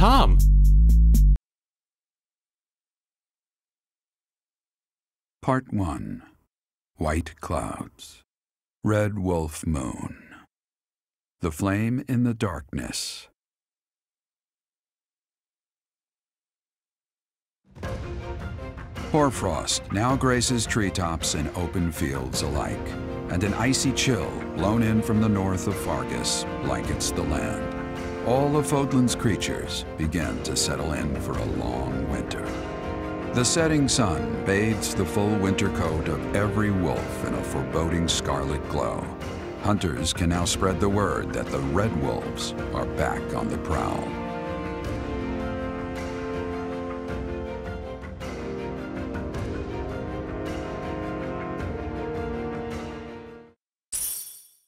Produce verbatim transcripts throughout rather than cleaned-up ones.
Tom. Part one. White clouds. Red wolf moon. The flame in the darkness. Hoarfrost now graces treetops and open fields alike, and an icy chill blown in from the north of Faerghus blankets the land. All of Fodlan's creatures begin to settle in for a long winter. The setting sun bathes the full winter coat of every wolf in a foreboding scarlet glow. Hunters can now spread the word that the red wolves are back on the prowl.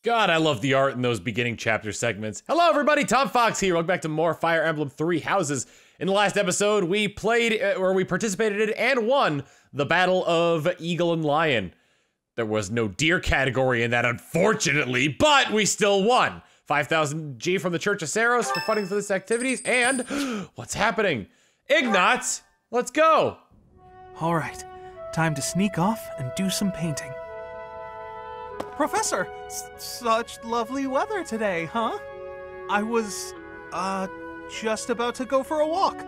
God, I love the art in those beginning chapter segments. Hello everybody, Tom Fawkes here. Welcome back to more Fire Emblem Three Houses. In the last episode, we played, or we participated in and won the Battle of Eagle and Lion. There was no deer category in that, unfortunately, but we still won. five thousand G from the Church of Seiros for funding for this activities, and what's happening? Ignatz, let's go. All right, time to sneak off and do some painting. Professor, such lovely weather today, huh? I was, uh, just about to go for a walk.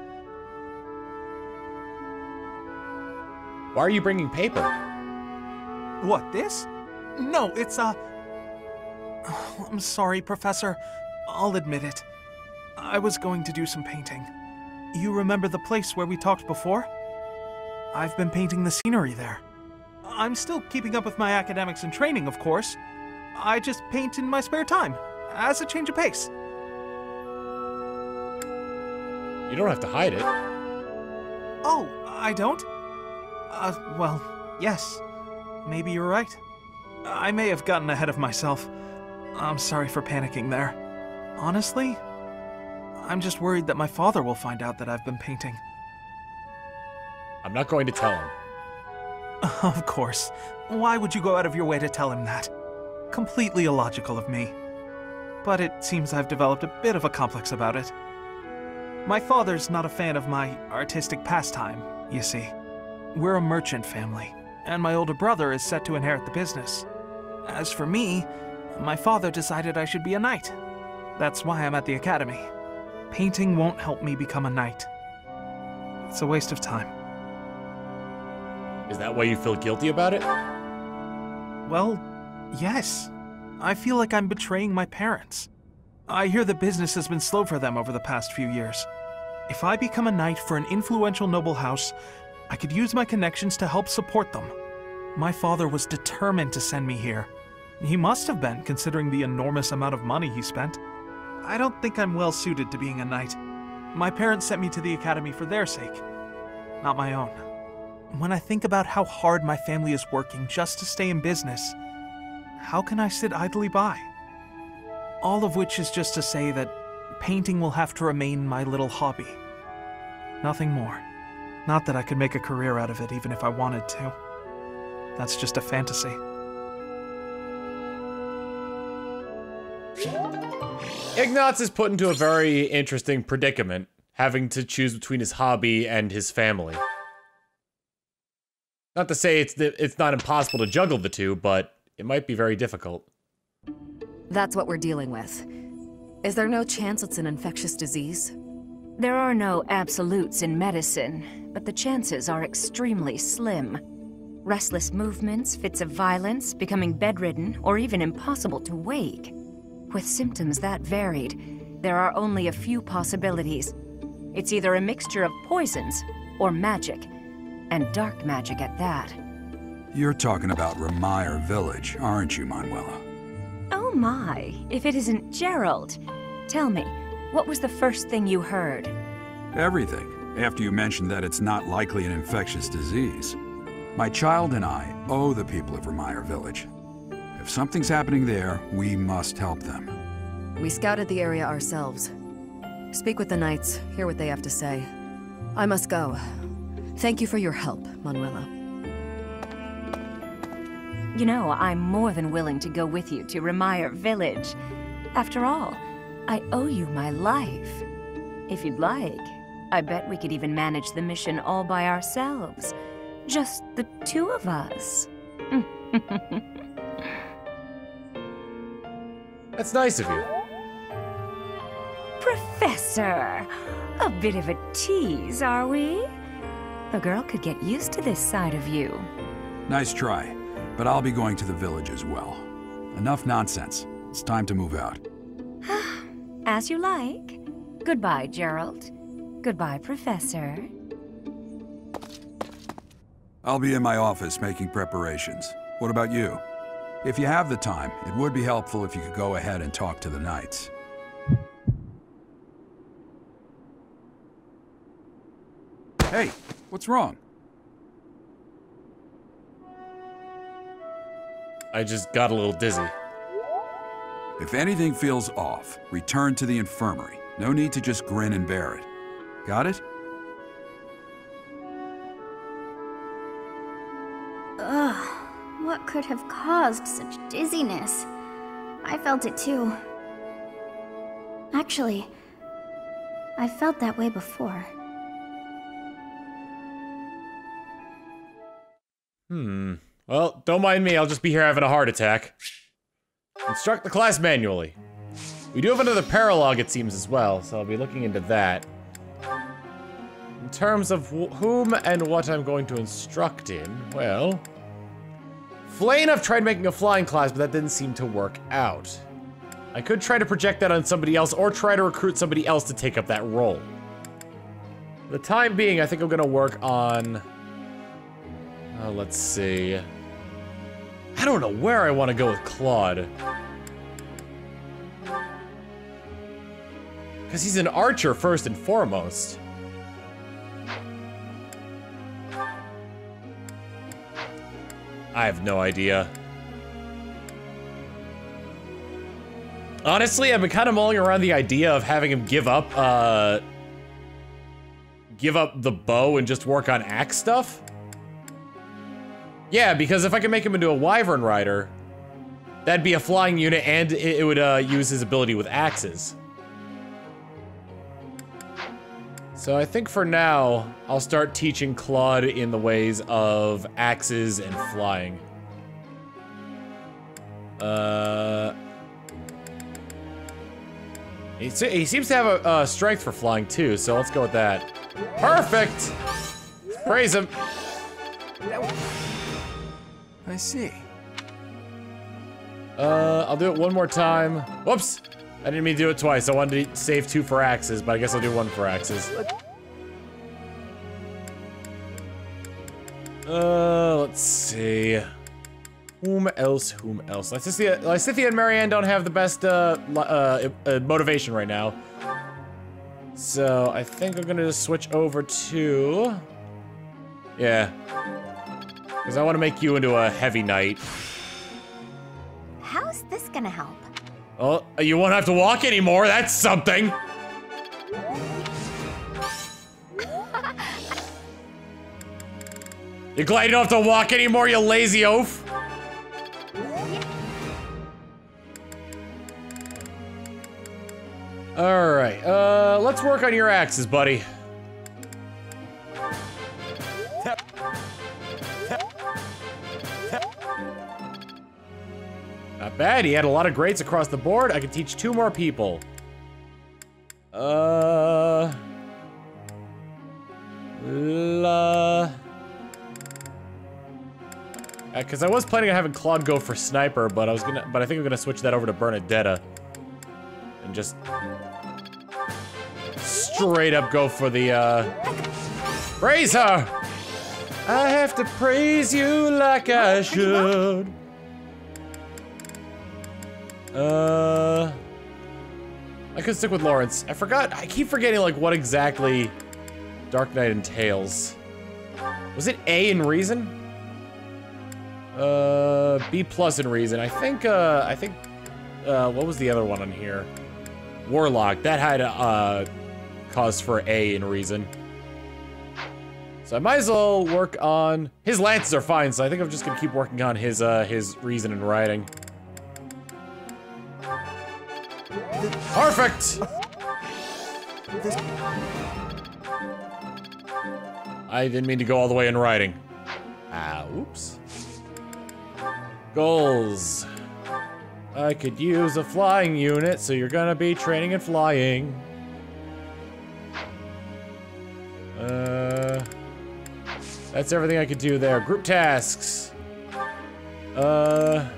Why are you bringing paper? What, this? No, it's, uh... Oh, I'm sorry, Professor. I'll admit it. I was going to do some painting. You remember the place where we talked before? I've been painting the scenery there. I'm still keeping up with my academics and training, of course. I just paint in my spare time, as a change of pace. You don't have to hide it. Oh, I don't? Uh, well, yes. Maybe you're right. I may have gotten ahead of myself. I'm sorry for panicking there. Honestly, I'm just worried that my father will find out that I've been painting. I'm not going to tell him. Of course. Why would you go out of your way to tell him that? Completely illogical of me. But it seems I've developed a bit of a complex about it. My father's not a fan of my artistic pastime, you see. We're a merchant family, and my older brother is set to inherit the business. As for me, my father decided I should be a knight. That's why I'm at the academy. Painting won't help me become a knight. It's a waste of time. Is that why you feel guilty about it? Well, yes. I feel like I'm betraying my parents. I hear the business has been slow for them over the past few years. If I become a knight for an influential noble house, I could use my connections to help support them. My father was determined to send me here. He must have been, considering the enormous amount of money he spent. I don't think I'm well suited to being a knight. My parents sent me to the academy for their sake, not my own. When I think about how hard my family is working just to stay in business, how can I sit idly by? All of which is just to say that painting will have to remain my little hobby. Nothing more. Not that I could make a career out of it even if I wanted to. That's just a fantasy. Ignatz is put into a very interesting predicament, having to choose between his hobby and his family. Not to say it's th it's not impossible to juggle the two, but it might be very difficult. That's what we're dealing with. Is there no chance it's an infectious disease? There are no absolutes in medicine, but the chances are extremely slim. Restless movements, fits of violence, becoming bedridden, or even impossible to wake. With symptoms that varied, there are only a few possibilities. It's either a mixture of poisons or magic. And dark magic at that. You're talking about Remire Village, aren't you, Manuela? Oh my, if it isn't Jeralt. Tell me, what was the first thing you heard? Everything, after you mentioned that it's not likely an infectious disease. My child and I owe the people of Remire Village. If something's happening there, we must help them. We scouted the area ourselves. Speak with the knights, hear what they have to say. I must go. Thank you for your help, Manuela. You know, I'm more than willing to go with you to Remire Village. After all, I owe you my life. If you'd like, I bet we could even manage the mission all by ourselves. Just the two of us. That's nice of you. Professor, a bit of a tease, are we? A girl could get used to this side of you. Nice try, but I'll be going to the village as well. Enough nonsense. It's time to move out. As you like. Goodbye, Jeralt. Goodbye, Professor. I'll be in my office making preparations. What about you? If you have the time, it would be helpful if you could go ahead and talk to the knights. Hey, what's wrong? I just got a little dizzy. If anything feels off, return to the infirmary. No need to just grin and bear it. Got it? Ugh, what could have caused such dizziness? I felt it too. Actually, I felt that way before. Hmm. Well, don't mind me, I'll just be here having a heart attack. Instruct the class manually. We do have another paralogue, it seems, as well, so I'll be looking into that. In terms of wh whom and what I'm going to instruct in, well... Flayn, I've tried making a flying class, but that didn't seem to work out. I could try to project that on somebody else, or try to recruit somebody else to take up that role. For the time being, I think I'm gonna work on... Uh, let's see... I don't know where I want to go with Claude. Because he's an archer first and foremost. I have no idea. Honestly, I've been kind of mulling around the idea of having him give up, uh... give up the bow and just work on axe stuff. Yeah, because if I could make him into a wyvern rider, that'd be a flying unit and it, it would uh, use his ability with axes. So I think for now, I'll start teaching Claude in the ways of axes and flying. Uh, he, he seems to have a, a strength for flying too, so let's go with that. Perfect! Praise him! I see. Uh, I'll do it one more time. Whoops! I didn't mean to do it twice. I wanted to save two for axes, but I guess I'll do one for axes. Uh, let's see. Whom else? Whom else? Lysithea, Lysithea and Marianne don't have the best uh, uh, uh, motivation right now. So I think I'm gonna just switch over to. Yeah. Because I want to make you into a heavy knight. How's this gonna help? Oh, you won't have to walk anymore, that's something! You're glad you don't have to walk anymore, you lazy oaf? Alright, uh, let's work on your axes, buddy. Not bad, he had a lot of grades across the board. I could teach two more people. Uh... La... Because I was planning on having Claude go for Sniper, but I was gonna- but I think I'm gonna switch that over to Bernadetta. And just... straight up go for the, uh... praise her! I have to praise you like I should. Uh, I could stick with Lawrence. I forgot, I keep forgetting like what exactly Dark Knight entails. Was it A in Reason? Uh, B plus in Reason. I think, uh, I think, uh, what was the other one on here? Warlock, that had a, uh, cause for A in Reason. So I might as well work on, his lances are fine, so I think I'm just gonna keep working on his, uh, his Reason and Riding. Perfect! this. I didn't mean to go all the way in writing. Ah, oops. Goals. I could use a flying unit, so you're gonna be training and flying. Uh, that's everything I could do there. Group tasks. Uh,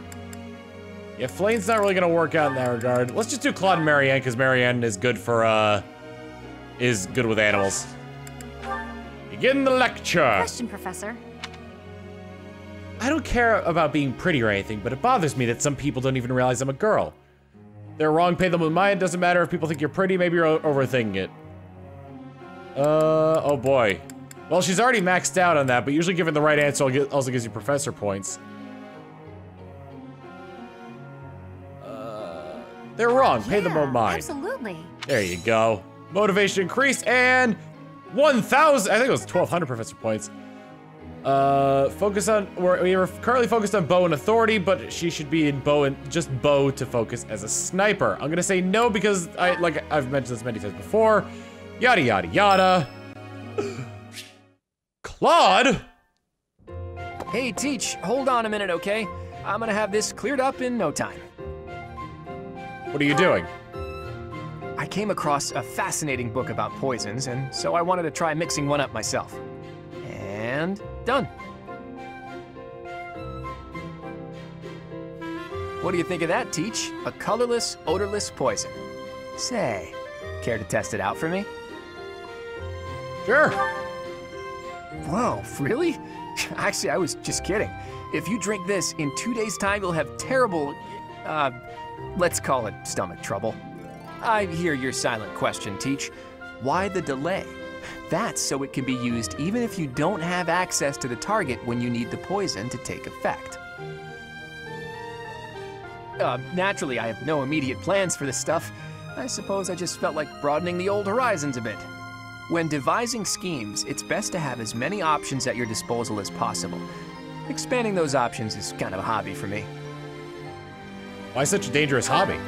yeah, Flayn's not really gonna work out in that regard. Let's just do Claude and Marianne, because Marianne is good for, uh, is good with animals. Begin the lecture. Question, Professor. I don't care about being pretty or anything, but it bothers me that some people don't even realize I'm a girl. They're wrong, pay them with mine. Doesn't matter if people think you're pretty, maybe you're overthinking it. Uh, oh boy. Well, she's already maxed out on that, but usually giving the right answer also gives you professor points. Uh, they're wrong, yeah, pay them with mine. Absolutely. There you go. Motivation increased and one thousand, I think it was twelve hundred professor points. Uh, focus on, we're, we're currently focused on bow and authority, but she should be in bow and just bow to focus as a sniper. I'm gonna say no because I, like I've mentioned this many times before, yada, yada, yada. Claude? Hey, Teach, hold on a minute, okay? I'm gonna have this cleared up in no time. What are you doing? I came across a fascinating book about poisons, and so I wanted to try mixing one up myself. And done. What do you think of that, Teach? A colorless, odorless poison. Say, care to test it out for me? Sure. Whoa, really? Actually, I was just kidding. If you drink this, in two days' time, you'll have terrible, uh, let's call it stomach trouble. I hear your silent question, Teach. Why the delay? That's so it can be used even if you don't have access to the target when you need the poison to take effect. Uh, naturally, I have no immediate plans for this stuff. I suppose I just felt like broadening the old horizons a bit. When devising schemes, it's best to have as many options at your disposal as possible. Expanding those options is kind of a hobby for me. Why such a dangerous hobby?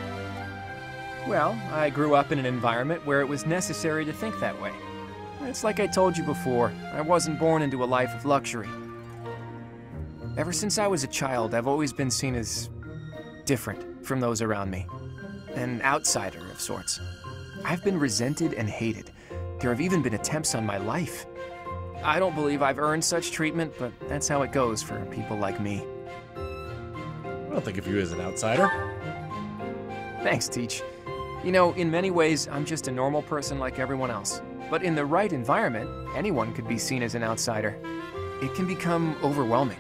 Well, I grew up in an environment where it was necessary to think that way. It's like I told you before, I wasn't born into a life of luxury. Ever since I was a child, I've always been seen as different from those around me. An outsider of sorts. I've been resented and hated. There have even been attempts on my life. I don't believe I've earned such treatment, but that's how it goes for people like me. I don't think of you as an outsider. Thanks, Teach. You know, in many ways, I'm just a normal person like everyone else. But in the right environment, anyone could be seen as an outsider. It can become overwhelming.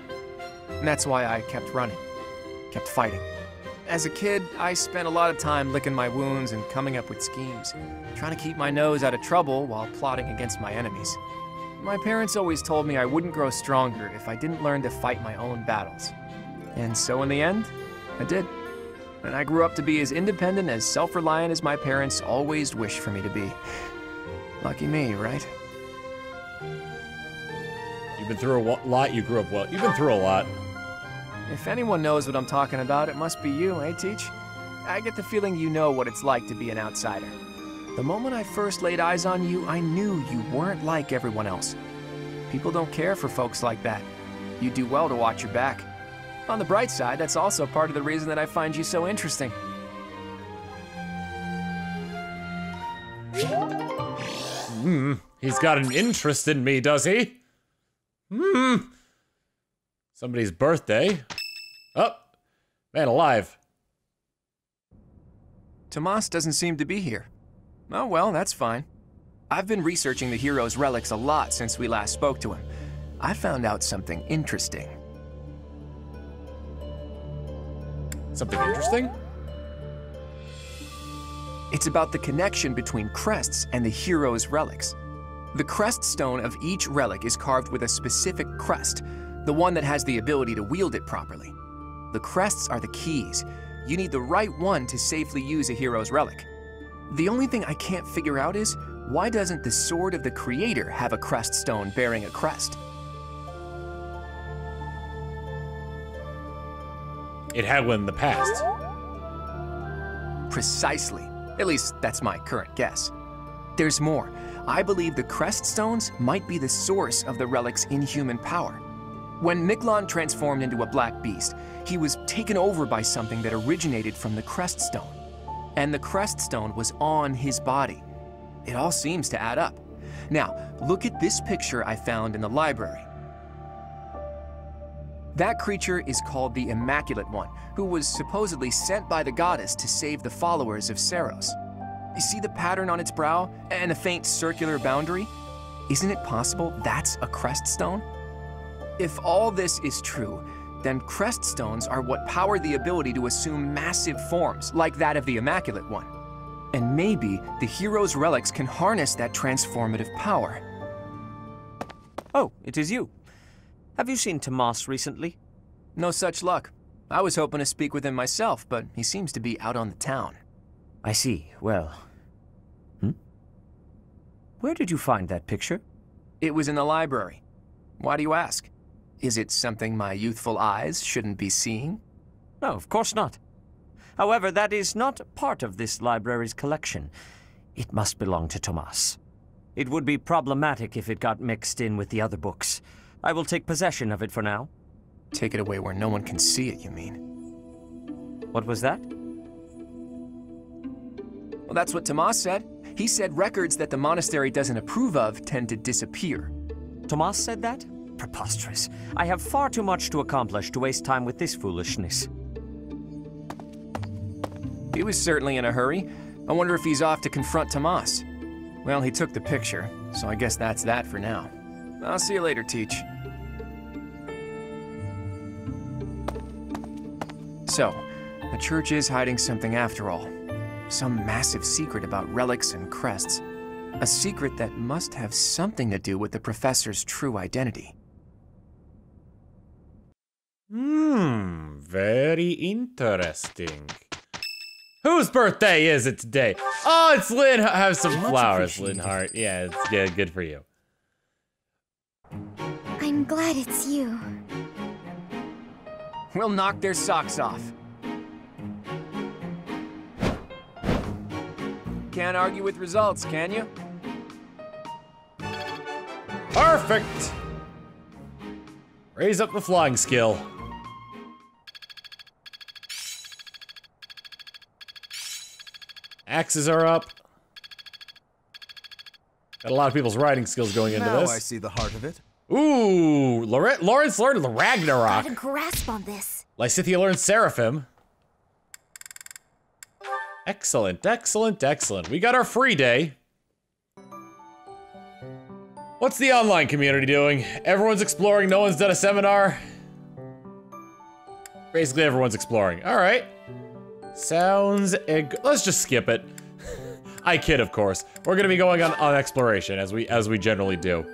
And that's why I kept running, kept fighting. As a kid, I spent a lot of time licking my wounds and coming up with schemes, trying to keep my nose out of trouble while plotting against my enemies. My parents always told me I wouldn't grow stronger if I didn't learn to fight my own battles. And so in the end, I did. And I grew up to be as independent, as self-reliant as my parents always wished for me to be. Lucky me, right? You've been through a lot, you grew up well. You've been through a lot. If anyone knows what I'm talking about, it must be you, eh, Teach? I get the feeling you know what it's like to be an outsider. The moment I first laid eyes on you, I knew you weren't like everyone else. People don't care for folks like that. You do well to watch your back. On the bright side, that's also part of the reason that I find you so interesting. Hmm, he's got an interest in me, does he? Hmm. Somebody's birthday. Oh, man alive. Tomas doesn't seem to be here. Oh well, that's fine. I've been researching the hero's relics a lot since we last spoke to him. I found out something interesting. Something interesting? It's about the connection between crests and the hero's relics. The crest stone of each relic is carved with a specific crest, the one that has the ability to wield it properly. The crests are the keys. You need the right one to safely use a hero's relic. The only thing I can't figure out is, why doesn't the Sword of the Creator have a crest stone bearing a crest? It had one in the past. Precisely. At least, that's my current guess. There's more. I believe the Crest Stones might be the source of the relic's inhuman power. When Micklon transformed into a black beast, he was taken over by something that originated from the Crest Stone. And the Crest Stone was on his body. It all seems to add up. Now, look at this picture I found in the library. That creature is called the Immaculate One, who was supposedly sent by the goddess to save the followers of Seiros. You see the pattern on its brow and a faint circular boundary? Isn't it possible that's a crest stone? If all this is true, then crest stones are what power the ability to assume massive forms, like that of the Immaculate One. And maybe the hero's relics can harness that transformative power. Oh, it is you. Have you seen Tomas recently? No such luck. I was hoping to speak with him myself, but he seems to be out on the town. I see. Well... Hmm? Where did you find that picture? It was in the library. Why do you ask? Is it something my youthful eyes shouldn't be seeing? No, of course not. However, that is not part of this library's collection. It must belong to Tomas. It would be problematic if it got mixed in with the other books. I will take possession of it for now. Take it away where no one can see it, you mean? What was that? Well, that's what Tomas said. He said records that the monastery doesn't approve of tend to disappear. Tomas said that? Preposterous. I have far too much to accomplish to waste time with this foolishness. He was certainly in a hurry. I wonder if he's off to confront Tomas. Well, he took the picture, so I guess that's that for now. I'll see you later, Teach. So, the church is hiding something after all. Some massive secret about relics and crests. A secret that must have something to do with the professor's true identity. Hmm, very interesting. Whose birthday is it today? Oh, it's Linhardt. Have some flowers, Linhardt. Yeah, it's good, good for you. I'm glad it's you. We'll knock their socks off. Can't argue with results, can you? Perfect! Raise up the flying skill. Axes are up. Got a lot of people's riding skills going into now this. Now I see the heart of it. Ooh, Lawrence, Lawrence learned Ragnarok. Got a grasp on this. Lysithea learned Seraphim. Excellent, excellent, excellent. We got our free day. What's the online community doing? Everyone's exploring, no one's done a seminar. Basically everyone's exploring, all right. Sounds, let's just skip it. I kid, of course. We're gonna be going on, on exploration as we as we generally do.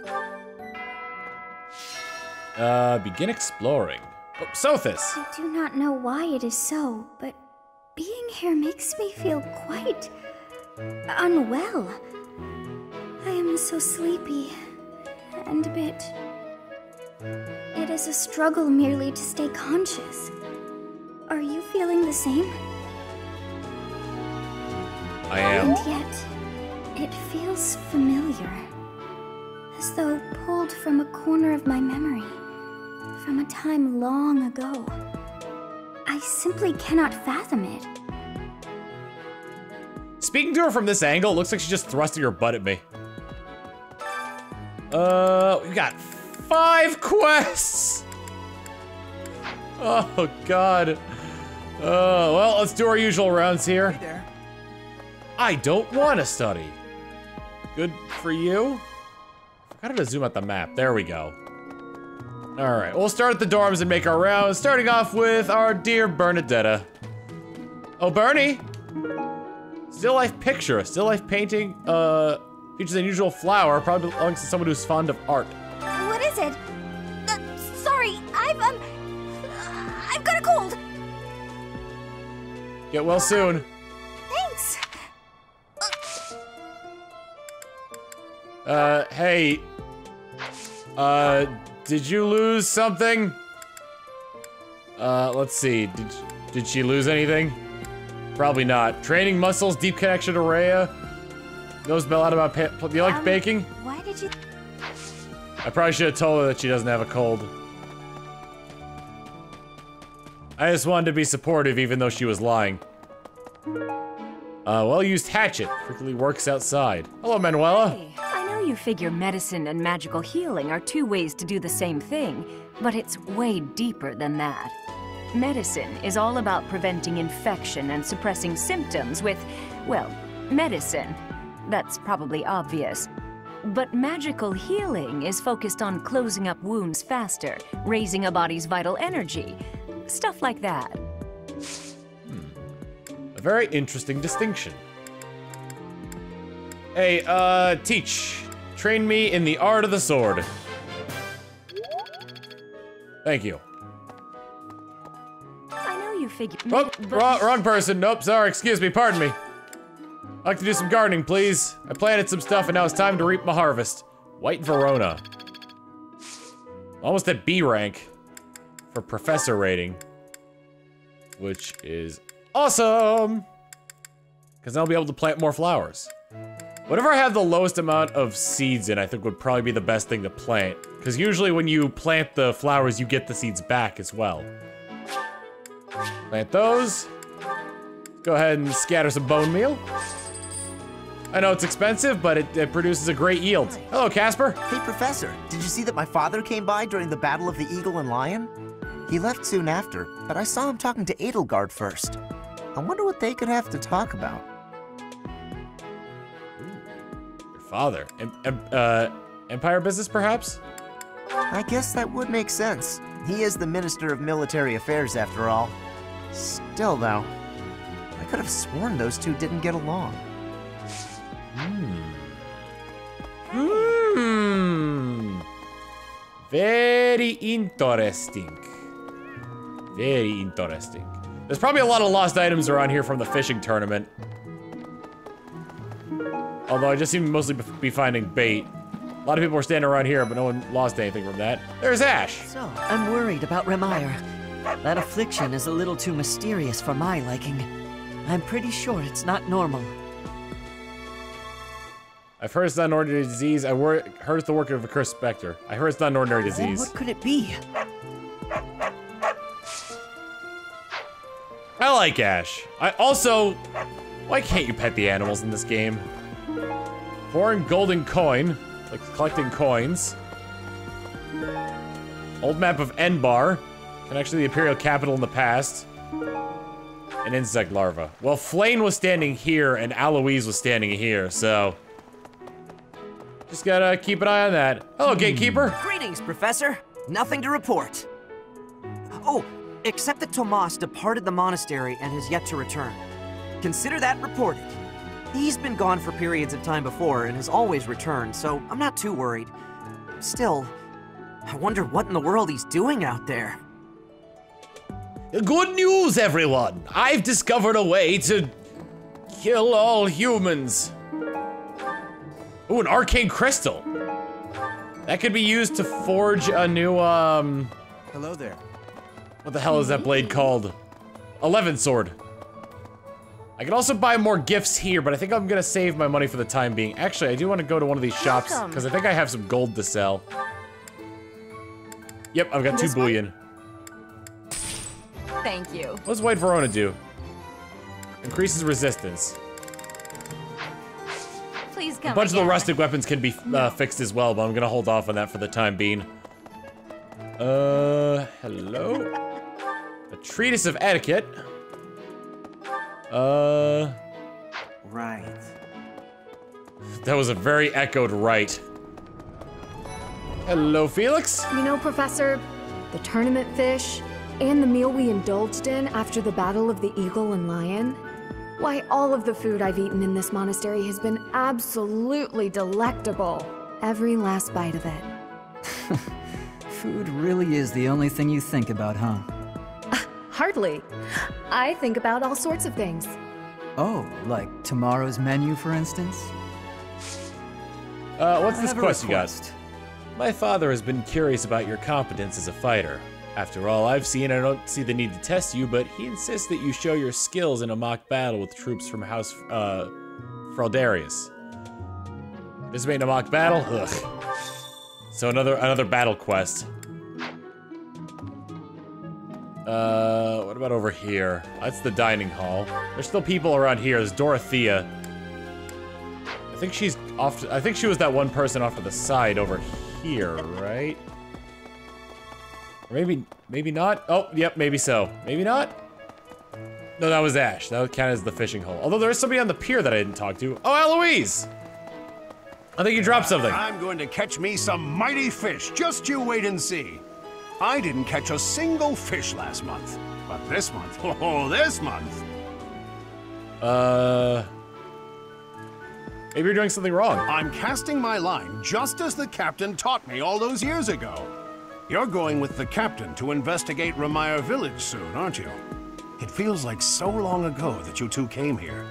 Uh, begin exploring. Oh, Sothis! I do not know why it is so, but being here makes me feel quite unwell. I am so sleepy and a bit. It is a struggle merely to stay conscious. Are you feeling the same? I am. And yet, it feels familiar. As though pulled from a corner of my memory. From a time long ago. I simply cannot fathom it. Speaking to her from this angle, it looks like she's just thrusting her butt at me. Uh, we got five quests! Oh, God. Uh, well, let's do our usual rounds here. Hey there. I don't want to study. Good for you. I forgot to zoom out the map. There we go. All right, we'll start at the dorms and make our rounds, starting off with our dear Bernadetta. Oh, Bernie. Still life picture, still life painting, uh, features an unusual flower, probably belongs to someone who's fond of art. What is it? Uh, sorry, I've, um, I've got a cold. Get well soon. Thanks. Uh, hey. Uh, did you lose something? Uh, let's see. Did, did she lose anything? Probably not. Training muscles, deep connection to Rhea. Those bell out about pit. Do you like um, baking? Why did you? I probably should have told her that she doesn't have a cold. I just wanted to be supportive, even though she was lying. Uh, well-used hatchet. Frequently works outside. Hello, Manuela. Hey, I know you figure medicine and magical healing are two ways to do the same thing, but it's way deeper than that. Medicine is all about preventing infection and suppressing symptoms with, well, medicine. That's probably obvious. But magical healing is focused on closing up wounds faster, raising a body's vital energy, stuff like that. Hmm. A very interesting distinction. Hey, uh, teach. Train me in the art of the sword. Thank you. Figure. Oh, wrong, wrong person. Nope, sorry, excuse me, pardon me. I'd like to do some gardening, please. I planted some stuff and now it's time to reap my harvest. White Verona. Almost at B rank for professor rating, which is awesome, because I'll be able to plant more flowers. Whatever I have the lowest amount of seeds in, I think would probably be the best thing to plant, because usually when you plant the flowers, you get the seeds back as well. Plant those. Go ahead and scatter some bone meal. I know it's expensive, but it, it produces a great yield. Hello, Casper. Hey, Professor. Did you see that my father came by during the Battle of the Eagle and Lion? He left soon after, but I saw him talking to Edelgard first. I wonder what they could have to talk about. Ooh, your father. Em em uh, empire business, perhaps? I guess that would make sense. He is the Minister of Military Affairs, after all. Still, though, I could have sworn those two didn't get along. Hmm. Hmm. Very interesting. Very interesting. There's probably a lot of lost items around here from the fishing tournament. Although I just seem to mostly be finding bait. A lot of people were standing around here, but no one lost anything from that. There's Ash. So, I'm worried about Remire. That affliction is a little too mysterious for my liking. I'm pretty sure it's not normal. I've heard it's not an ordinary disease. I heard it's the work of a cursed specter. I heard it's not an ordinary disease. Then what could it be? I like Ash. I also, why can't you pet the animals in this game? Foreign golden coin. Like collecting coins. Old map of Enbar. Connection to the Imperial capital in the past. An insect larva. Well, Flayn was standing here and Aloise was standing here, so. Just gotta keep an eye on that. Hello, Gatekeeper. Greetings, Professor. Nothing to report. Oh, except that Tomas departed the monastery and has yet to return. Consider that reported. He's been gone for periods of time before and has always returned, so I'm not too worried. Still, I wonder what in the world he's doing out there. Good news, everyone! I've discovered a way to kill all humans. Ooh, an arcane crystal. That could be used to forge a new, um... Hello there. What the hell is that blade called? Eleven sword. I can also buy more gifts here, but I think I'm gonna save my money for the time being. Actually, I do want to go to one of these shops, because I think I have some gold to sell. Yep, I've got two bullion. Thank you. What does White Verona do? Increases resistance. Please come. A bunch again. of the rustic weapons can be uh, fixed as well, but I'm gonna hold off on that for the time being. Uh, hello? A treatise of etiquette. Uh... Right. That was a very echoed right. Hello, Felix? You know, Professor, the tournament fish, and the meal we indulged in after the Battle of the Eagle and Lion. Why, all of the food I've eaten in this monastery has been absolutely delectable. Every last bite of it. Food really is the only thing you think about, huh? Hardly. I think about all sorts of things. Oh, like tomorrow's menu, for instance? Uh, what's this quest you got? My father has been curious about your competence as a fighter. After all I've seen, I don't see the need to test you, but he insists that you show your skills in a mock battle with troops from House, uh, Fraudarius. This made a mock battle? Ugh. So another another battle quest. Uh, what about over here? That's the dining hall. There's still people around here. There's Dorothea. I think she's off to, I think she was that one person off to the side over here, right? Or maybe, maybe not? Oh, yep, maybe so. Maybe not? No, that was Ash. That counted as the fishing hole. Although there is somebody on the pier that I didn't talk to. Oh, Eloise! I think you dropped something. I'm going to catch me some mighty fish. Just you wait and see. I didn't catch a single fish last month, but this month, oh, this month. Uh, maybe you're doing something wrong. I'm casting my line just as the captain taught me all those years ago. You're going with the captain to investigate Remire Village soon, aren't you? It feels like so long ago that you two came here.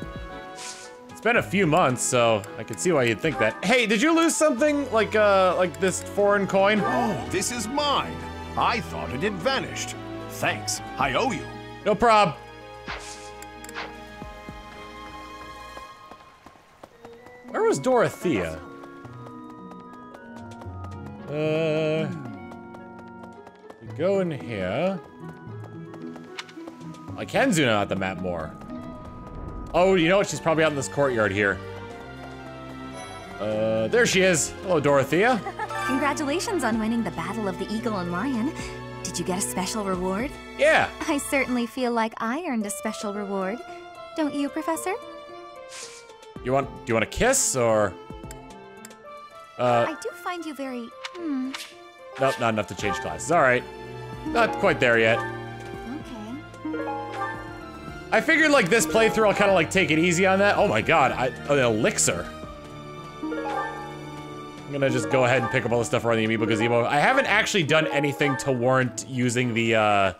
It's been a few months, so I can see why you'd think that. Hey, did you lose something like uh, like this foreign coin? Oh, this is mine. I thought it had vanished. Thanks, I owe you. No prob. Where was Dorothea? Uh, you go in here. I can zoom out the map more. Oh, you know what? She's probably out in this courtyard here. Uh, there she is. Hello, Dorothea. Congratulations on winning the Battle of the Eagle and Lion. Did you get a special reward? Yeah. I certainly feel like I earned a special reward. Don't you, Professor? You want, do you want a kiss or? Uh, I do find you very, hmm. Nope, not enough to change classes. All right. Not quite there yet. Okay. I figured like this playthrough, I'll kind of like take it easy on that. Oh my God, I, an elixir. I'm gonna just go ahead and pick up all the stuff around the Amiibo Gazebo. I haven't actually done anything to warrant using the, uh...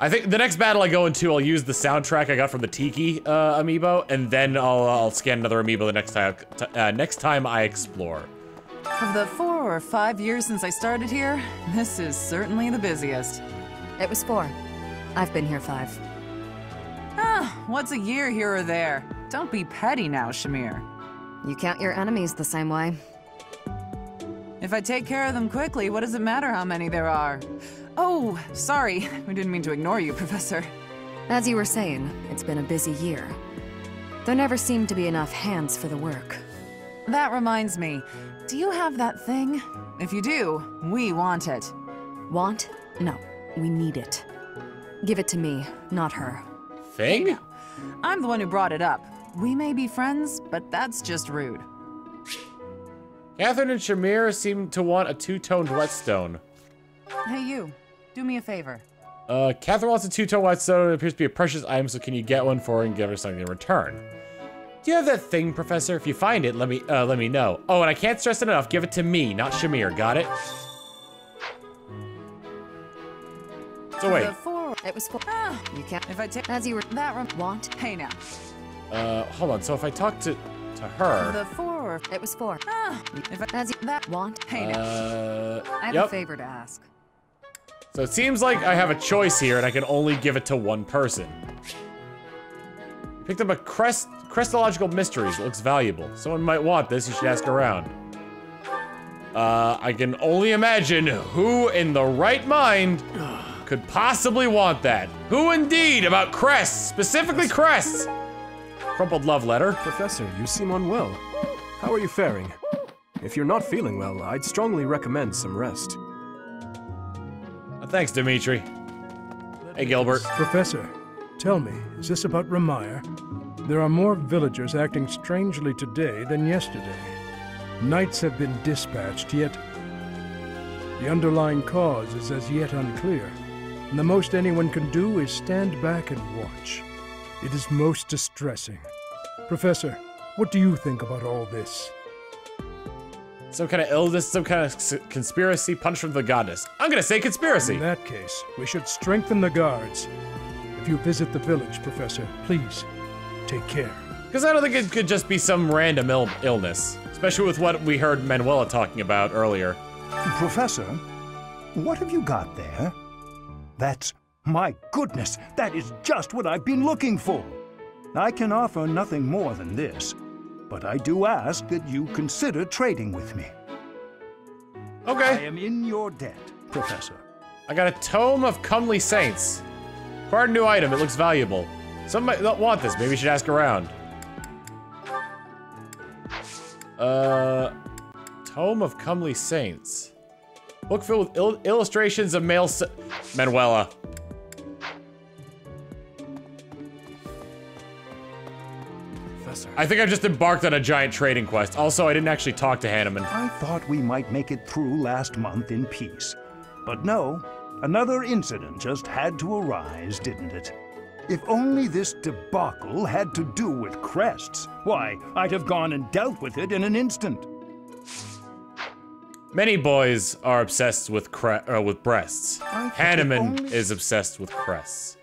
I think the next battle I go into, I'll use the soundtrack I got from the Tiki uh, Amiibo, and then I'll, I'll scan another Amiibo the next time, uh, next time I explore. Of the four or five years since I started here, this is certainly the busiest. It was four. I've been here five. Ah, what's a year here or there? Don't be petty now, Shamir. You count your enemies the same way. If I take care of them quickly, what does it matter how many there are? Oh, sorry. We didn't mean to ignore you, Professor. As you were saying, it's been a busy year. There never seemed to be enough hands for the work. That reminds me. Do you have that thing? If you do, we want it. Want? No. We need it. Give it to me, not her. Thing? Hey, no. I'm the one who brought it up. We may be friends, but that's just rude. Catherine and Shamir seem to want a two-toned whetstone. Hey you, do me a favor. Uh, Catherine wants a two-toned whetstone. It appears to be a precious item, so can you get one for her and give her something in return? Do you have that thing, Professor? If you find it, let me uh, let me know. Oh, and I can't stress it enough, give it to me, not Shamir, got it? So wait. It was ah, you can't if I take as you were that want pay now. Uh, hold on, so if I talk to to her. The four. It was four. Ah, if I, as you, that want. Hey, now. Uh, I have yep. a favor to ask. So it seems like I have a choice here, and I can only give it to one person. Picked up a crest. Crestological mysteries. It looks valuable. Someone might want this. You should ask around. Uh, I can only imagine who in the right mind could possibly want that. Who indeed about crests, specifically crests. Crumpled love letter. Professor, you seem unwell. How are you faring? If you're not feeling well, I'd strongly recommend some rest. Well, thanks, Dimitri. Hey, Gilbert. Professor, tell me, is this about Remire? There are more villagers acting strangely today than yesterday. Knights have been dispatched, yet the underlying cause is as yet unclear. And the most anyone can do is stand back and watch. It is most distressing. Professor, what do you think about all this? Some kind of illness, some kind of conspiracy, punch from the goddess. I'm gonna say conspiracy. In that case, we should strengthen the guards. If you visit the village, Professor, please take care. Because I don't think it could just be some random il illness, especially with what we heard Manuela talking about earlier. Professor, what have you got there? That's... My goodness, that is just what I've been looking for. I can offer nothing more than this. but I do ask that you consider trading with me. Okay. I am in your debt, Professor. I got a Tome of Comely Saints. Acquired a new item, it looks valuable. Some might not want this, maybe we should ask around. Uh, Tome of Comely Saints. Book filled with il illustrations of male sa Manuela. I think I've just embarked on a giant trading quest. Also, I didn't actually talk to Hanneman. I thought we might make it through last month in peace. But no, another incident just had to arise, didn't it? If only this debacle had to do with crests, why, I'd have gone and dealt with it in an instant. Many boys are obsessed with cre uh, with breasts. Hanneman only... is obsessed with crests.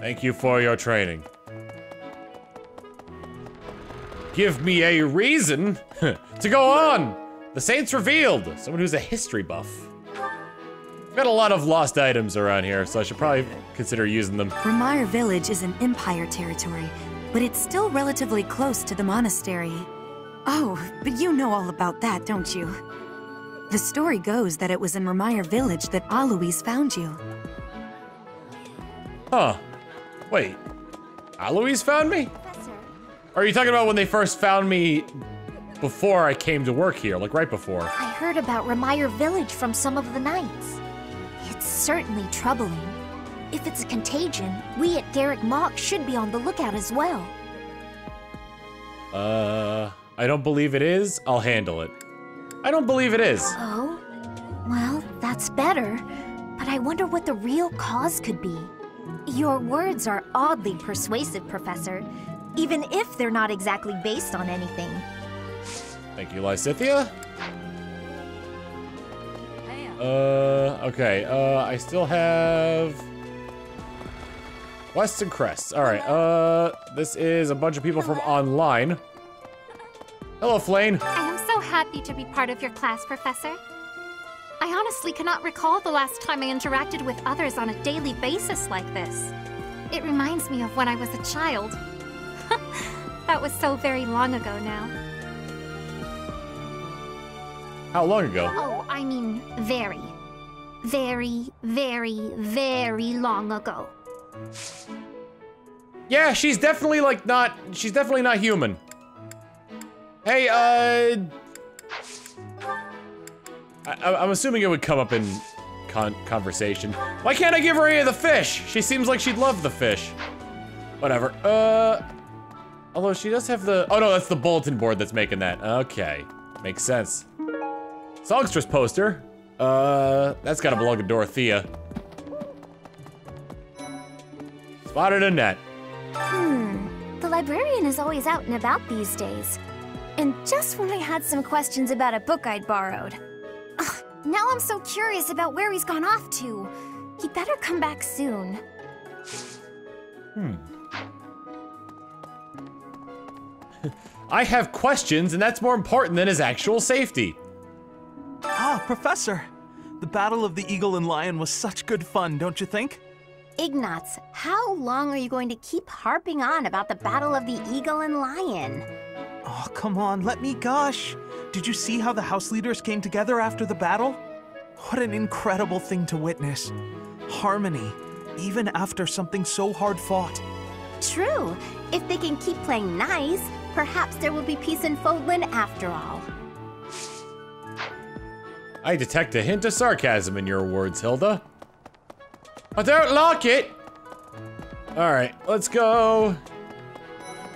Thank you for your training. Give me a reason to go on! The Saints revealed! Someone who's a history buff. I've got a lot of lost items around here, so I should probably consider using them. Remire Village is an Empire territory, but it's still relatively close to the monastery. Oh, but you know all about that, don't you? The story goes that it was in Remire Village that Alois found you. Huh. Wait, Alois found me? Professor. Or are you talking about when they first found me before I came to work here, like right before? I heard about Remire Village from some of the knights. It's certainly troubling. If it's a contagion, we at Garreg Mach should be on the lookout as well. Uh, I don't believe it is. I'll handle it. I don't believe it is. Oh, well, that's better. But I wonder what the real cause could be. Your words are oddly persuasive, Professor, even if they're not exactly based on anything. Thank you, Lysithea. Uh, okay, uh, I still have... Western Crests, alright, uh, this is a bunch of people from online. Hello, Flayn. I am so happy to be part of your class, Professor. I honestly cannot recall the last time I interacted with others on a daily basis like this. It reminds me of when I was a child. That was so very long ago now. How long ago? Oh, I mean very. Very, very, very long ago. Yeah, she's definitely like not, she's definitely not human. Hey, uh... I, I'm assuming it would come up in con conversation. Why can't I give her any of the fish? She seems like she'd love the fish. Whatever. Uh, although she does have the. Oh no, that's the bulletin board that's making that. Okay, makes sense. Songstress poster. Uh, that's gotta belong to Dorothea. Spotted a net. Hmm. The librarian is always out and about these days. And just when I had some questions about a book I'd borrowed. Now I'm so curious about where he's gone off to. He'd better come back soon. Hmm. I have questions, and that's more important than his actual safety. Ah, Professor. The Battle of the Eagle and Lion was such good fun, don't you think? Ignatz, how long are you going to keep harping on about the Battle of the Eagle and Lion? Oh, come on, let me gush. Did you see how the house leaders came together after the battle? What an incredible thing to witness. Harmony, even after something so hard fought. True. If they can keep playing nice, perhaps there will be peace in Fodlan after all. I detect a hint of sarcasm in your words, Hilda. I don't like it! Alright, let's go...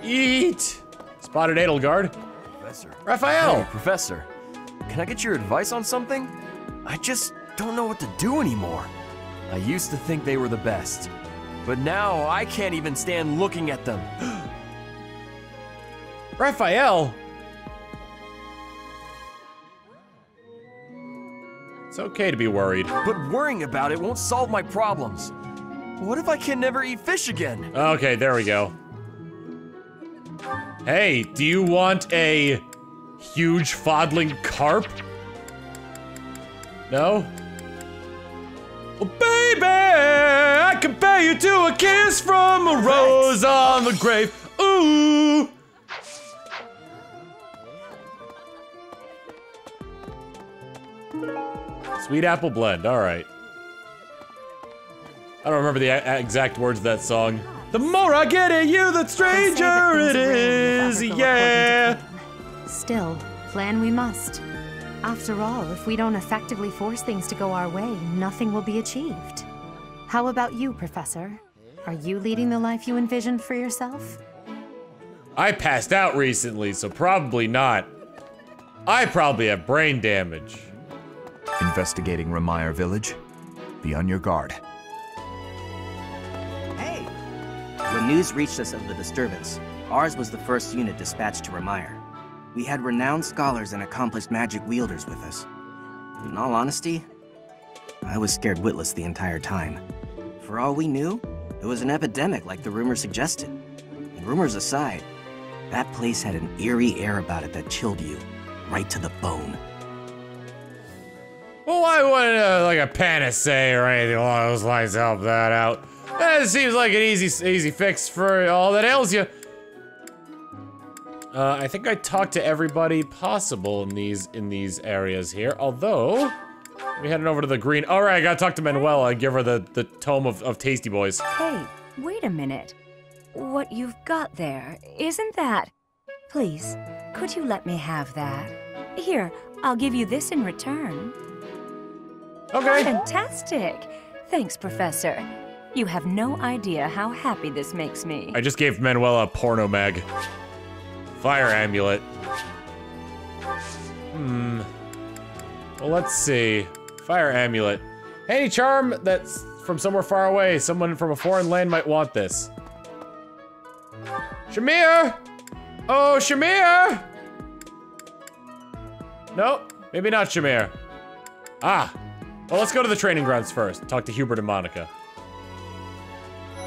eat! Spotted Edelgard. Professor. Raphael! Hey, Professor, can I get your advice on something? I just don't know what to do anymore. I used to think they were the best, but now I can't even stand looking at them. Raphael? It's okay to be worried. But worrying about it won't solve my problems. What if I can never eat fish again? Okay, there we go. Hey, do you want a huge fodling carp? No? Well, baby, I compare you to a kiss from a rose on the grave. Ooh. Sweet apple blend, alright. I don't remember the exact words of that song. The more I get at you, the stranger it is, yeah! Still, plan we must. After all, if we don't effectively force things to go our way, nothing will be achieved. How about you, Professor? Are you leading the life you envisioned for yourself? I passed out recently, so probably not. I probably have brain damage. Investigating Remire Village. Be on your guard. Hey! When news reached us of the disturbance, ours was the first unit dispatched to Remire. We had renowned scholars and accomplished magic wielders with us. In all honesty, I was scared witless the entire time. For all we knew, it was an epidemic like the rumor suggested. And rumors aside, that place had an eerie air about it that chilled you right to the bone. Well, I wouldn't uh, like a panacea or anything along those lines to help that out. That seems like an easy, easy fix for all that ails you. Uh, I think I talked to everybody possible in these in these areas here. Although, we headed over to the green. All right, I gotta talk to Manuela and give her the the tome of, of Tasty Boys. Hey, wait a minute! What you've got there isn't that? Please, could you let me have that? Here, I'll give you this in return. Okay. Fantastic! Thanks, Professor. You have no idea how happy this makes me. I just gave Manuela a porno mag. Fire amulet. Hmm. Well, let's see. Fire amulet. Any charm that's from somewhere far away. Someone from a foreign land might want this. Shamir! Oh, Shamir! Nope. Maybe not Shamir. Ah. Well, let's go to the training grounds first. Talk to Hubert and Monica.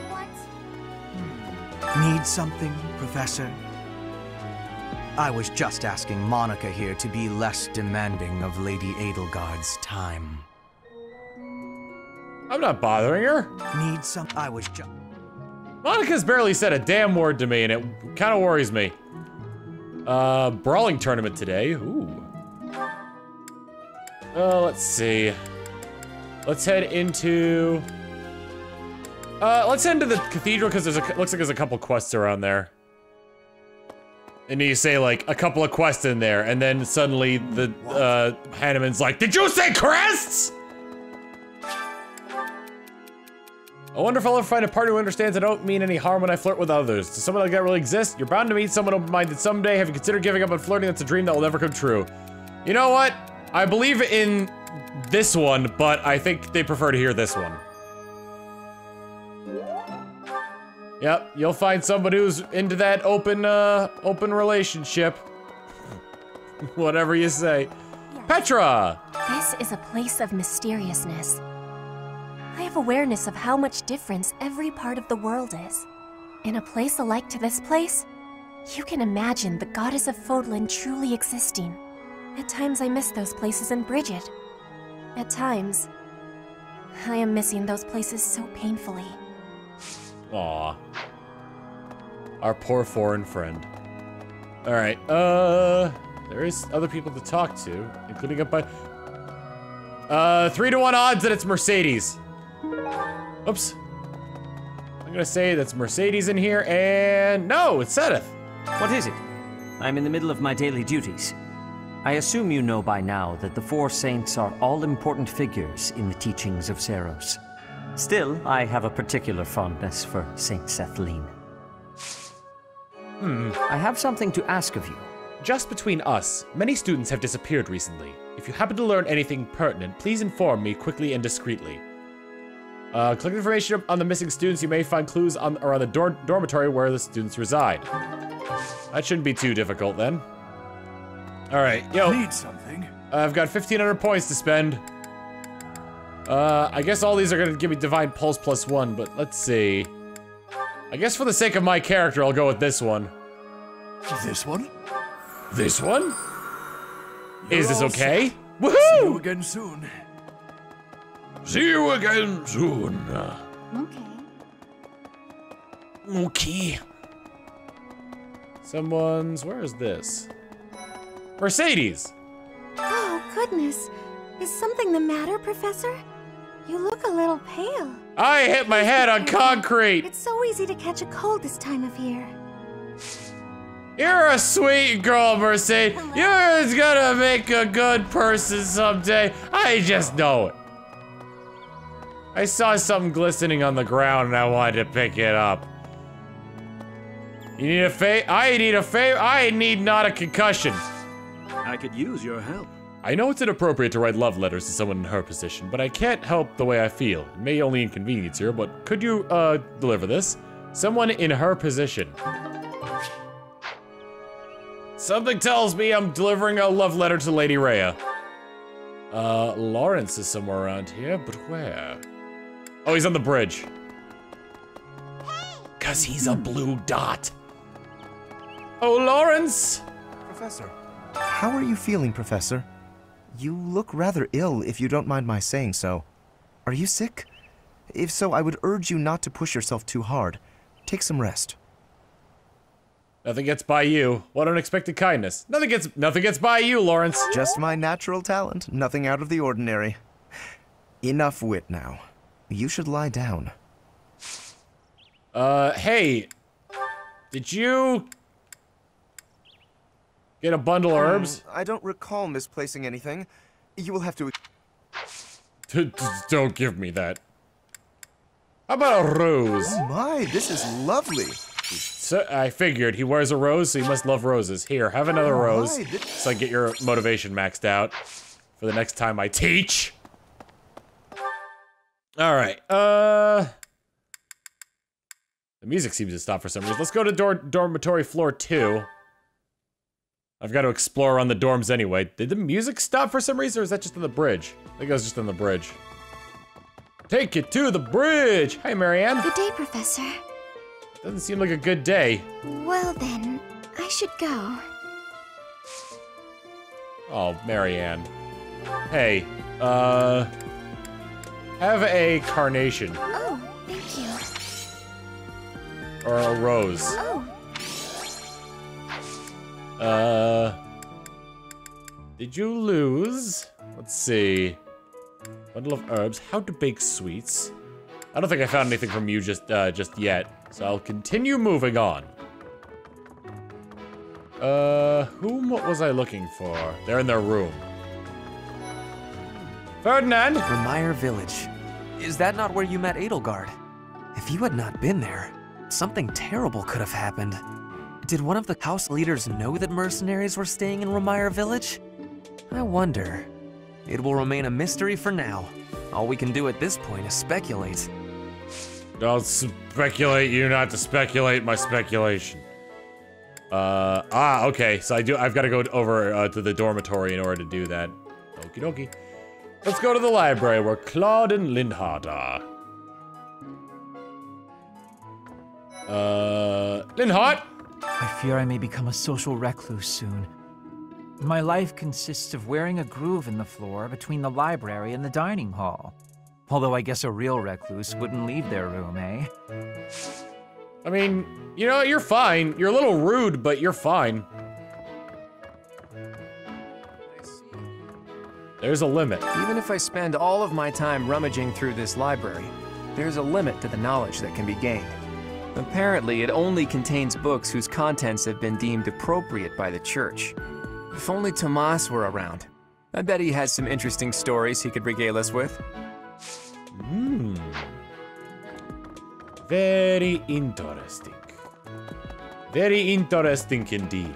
What? Need something, Professor? I was just asking Monica here to be less demanding of Lady Edelgard's time. I'm not bothering her. Need some? I was just. Monica's barely said a damn word to me, and it kind of worries me. Uh, brawling tournament today. Ooh. Uh, let's see. Let's head into. Uh, let's head into the cathedral because there's a looks like there's a couple quests around there. And you say, like, a couple of quests in there, and then suddenly the, uh, Hanneman's like, did you say crests?! I wonder if I'll ever find a partner who understands I don't mean any harm when I flirt with others. Does someone like that really exist? You're bound to meet someone open-minded someday. Have you considered giving up on flirting? That's a dream that will never come true. You know what? I believe in this one, but I think they prefer to hear this one. Yep, you'll find somebody who's into that open, uh, open relationship. Whatever you say. Yes. Petra! This is a place of mysteriousness. I have awareness of how much difference every part of the world is. In a place alike to this place, you can imagine the goddess of Fodlan truly existing. At times I miss those places in Bridget. At times, I am missing those places so painfully. Aw. Our poor foreign friend. Alright, uh... there is other people to talk to, including up by... Uh, three to one odds that it's Mercedes. Oops. I'm gonna say that's Mercedes in here, and... No, it's Seteth. What is it? I'm in the middle of my daily duties. I assume you know by now that the four saints are all important figures in the teachings of Seiros. Still, I have a particular fondness for Saint Sethelene. Hmm. I have something to ask of you. Just between us, many students have disappeared recently. If you happen to learn anything pertinent, please inform me quickly and discreetly. Uh, click information on the missing students. You may find clues on around the dor dormitory where the students reside. That shouldn't be too difficult then. All right, yo. Need something? I've got fifteen hundred points to spend. Uh, I guess all these are gonna give me Divine Pulse plus one, but let's see. I guess for the sake of my character, I'll go with this one. This one? This one? You're Is this okay? Woohoo! See you again soon. See you again soon. Okay. Okay. Someone's, where is this? Mercedes! Oh, goodness. Is something the matter, Professor? You look a little pale. I hit my head on concrete. It's so easy to catch a cold this time of year. You're a sweet girl, Mercedes. Hello. You're gonna make a good person someday. I just know it. I saw something glistening on the ground and I wanted to pick it up. You need a fa- I need a fa- I need not a concussion. I could use your help. I know it's inappropriate to write love letters to someone in her position, but I can't help the way I feel. It may only inconvenience her, but could you, uh, deliver this? Someone in her position. Something tells me I'm delivering a love letter to Lady Rhea. Uh, Lawrence is somewhere around here, but where? Oh, he's on the bridge. Cause he's a blue dot. Oh, Lawrence! Professor, how are you feeling, Professor? You look rather ill, if you don't mind my saying so. Are you sick? If so, I would urge you not to push yourself too hard. Take some rest. Nothing gets by you. What unexpected kindness. Nothing gets nothing gets by you, Lawrence. Just my natural talent. Nothing out of the ordinary. Enough wit now. You should lie down. Uh, hey. Did you... get a bundle of herbs? Um, I don't recall misplacing anything. You will have to... Don't give me that. How about a rose? Oh my, this is lovely. So I figured he wears a rose, so he must love roses. Here, have another oh rose, my, so I get your motivation maxed out for the next time I teach. All right. Uh, the music seems to stop for some reason. Let's go to dor dormitory floor two. I've got to explore on the dorms anyway. Did the music stop for some reason, or is that just on the bridge? I think it was just on the bridge. Take it to the bridge! Hi, Marianne. Good day, Professor. Doesn't seem like a good day. Well then, I should go. Oh, Marianne. Hey, uh... have a carnation. Oh, thank you. Or a rose. Oh. Uh, did you lose? Let's see. Bundle of herbs. How to bake sweets. I don't think I found anything from you just uh, just yet, so I'll continue moving on. Uh, whom was I looking for? They're in their room. Ferdinand. Remire Village. Is that not where you met Edelgard? If you had not been there, something terrible could have happened. Did one of the house leaders know that mercenaries were staying in Remire Village? I wonder. It will remain a mystery for now. All we can do at this point is speculate. Don't speculate, you not to speculate my speculation. Uh, ah, okay, so I do, I've got to go over uh, to the dormitory in order to do that. Okie dokie. Let's go to the library where Claude and Linhardt are. Uh, Linhardt? I fear I may become a social recluse soon. My life consists of wearing a groove in the floor between the library and the dining hall. Although I guess a real recluse wouldn't leave their room, eh? I mean, you know, you're fine. You're a little rude, but you're fine. There's a limit. Even if I spend all of my time rummaging through this library, there's a limit to the knowledge that can be gained. Apparently, it only contains books whose contents have been deemed appropriate by the church. If only Tomas were around. I bet he has some interesting stories he could regale us with. Hmm. Very interesting. Very interesting indeed.